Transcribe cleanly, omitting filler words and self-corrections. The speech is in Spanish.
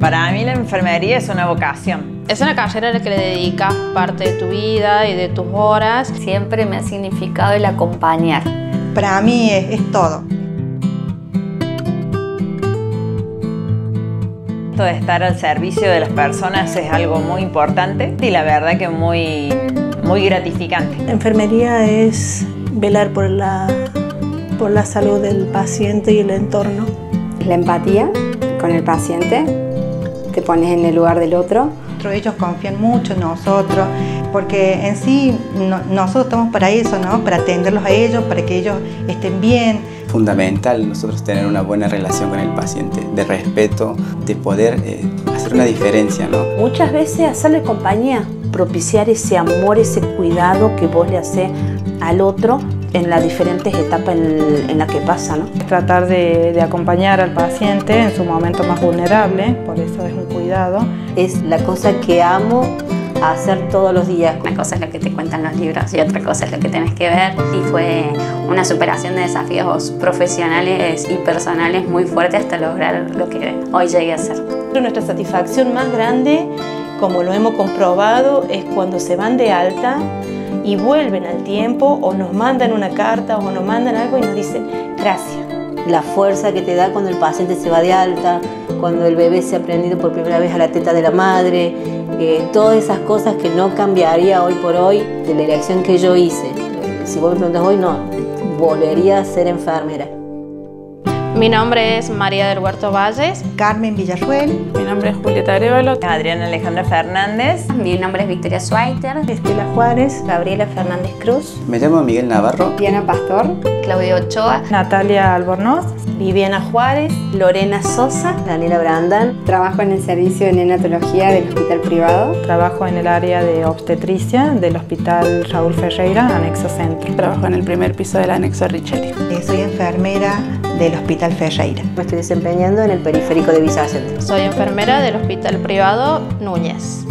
Para mí la enfermería es una vocación. Es una carrera a la que le dedicas parte de tu vida y de tus horas. Siempre me ha significado el acompañar. Para mí es todo. Esto de estar al servicio de las personas es algo muy importante y la verdad que muy gratificante. La enfermería es velar por la salud del paciente y el entorno. La empatía con el paciente, te pones en el lugar del otro. Ellos confían mucho en nosotros, porque en sí nosotros estamos para eso, ¿no? Para atenderlos a ellos, para que ellos estén bien. Fundamental nosotros tener una buena relación con el paciente, de respeto, de poder hacer una diferencia, ¿no? Muchas veces hacerle compañía, propiciar ese amor, ese cuidado que vos le hacés al otro en las diferentes etapas en las que pasa, ¿no? Tratar de acompañar al paciente en su momento más vulnerable, por eso es un cuidado. Es la cosa que amo hacer todos los días. Una cosa es lo que te cuentan los libros y otra cosa es lo que tenés que ver. Y fue una superación de desafíos profesionales y personales muy fuerte hasta lograr lo que hoy llegué a hacer. Nuestra satisfacción más grande, como lo hemos comprobado, es cuando se van de alta y vuelven al tiempo o nos mandan una carta o nos mandan algo y nos dicen gracias. La fuerza que te da cuando el paciente se va de alta, cuando el bebé se ha prendido por primera vez a la teta de la madre, todas esas cosas que no cambiaría hoy por hoy de la elección que yo hice. Si vos me preguntas hoy, no, volvería a ser enfermera. Mi nombre es María del Huerto Valles. Carmen Villarruel. Mi nombre es Julieta Arevalo. Adriana Alejandra Fernández. Mi nombre es Victoria Swaiter. Estela Juárez. Gabriela Fernández Cruz. Me llamo Miguel Navarro. Diana Pastor. Claudio Ochoa. Natalia Albornoz. Viviana Juárez. Lorena Sosa. Daniela Brandan. Trabajo en el servicio de neonatología del hospital privado. Trabajo en el área de obstetricia del hospital Raúl Ferreira, Anexo Centro. Trabajo en el primer piso del Anexo Richeri. Soy enfermera del Hospital Ferreira. Me estoy desempeñando en el periférico de Visacentro. Soy enfermera del Hospital Privado Núñez.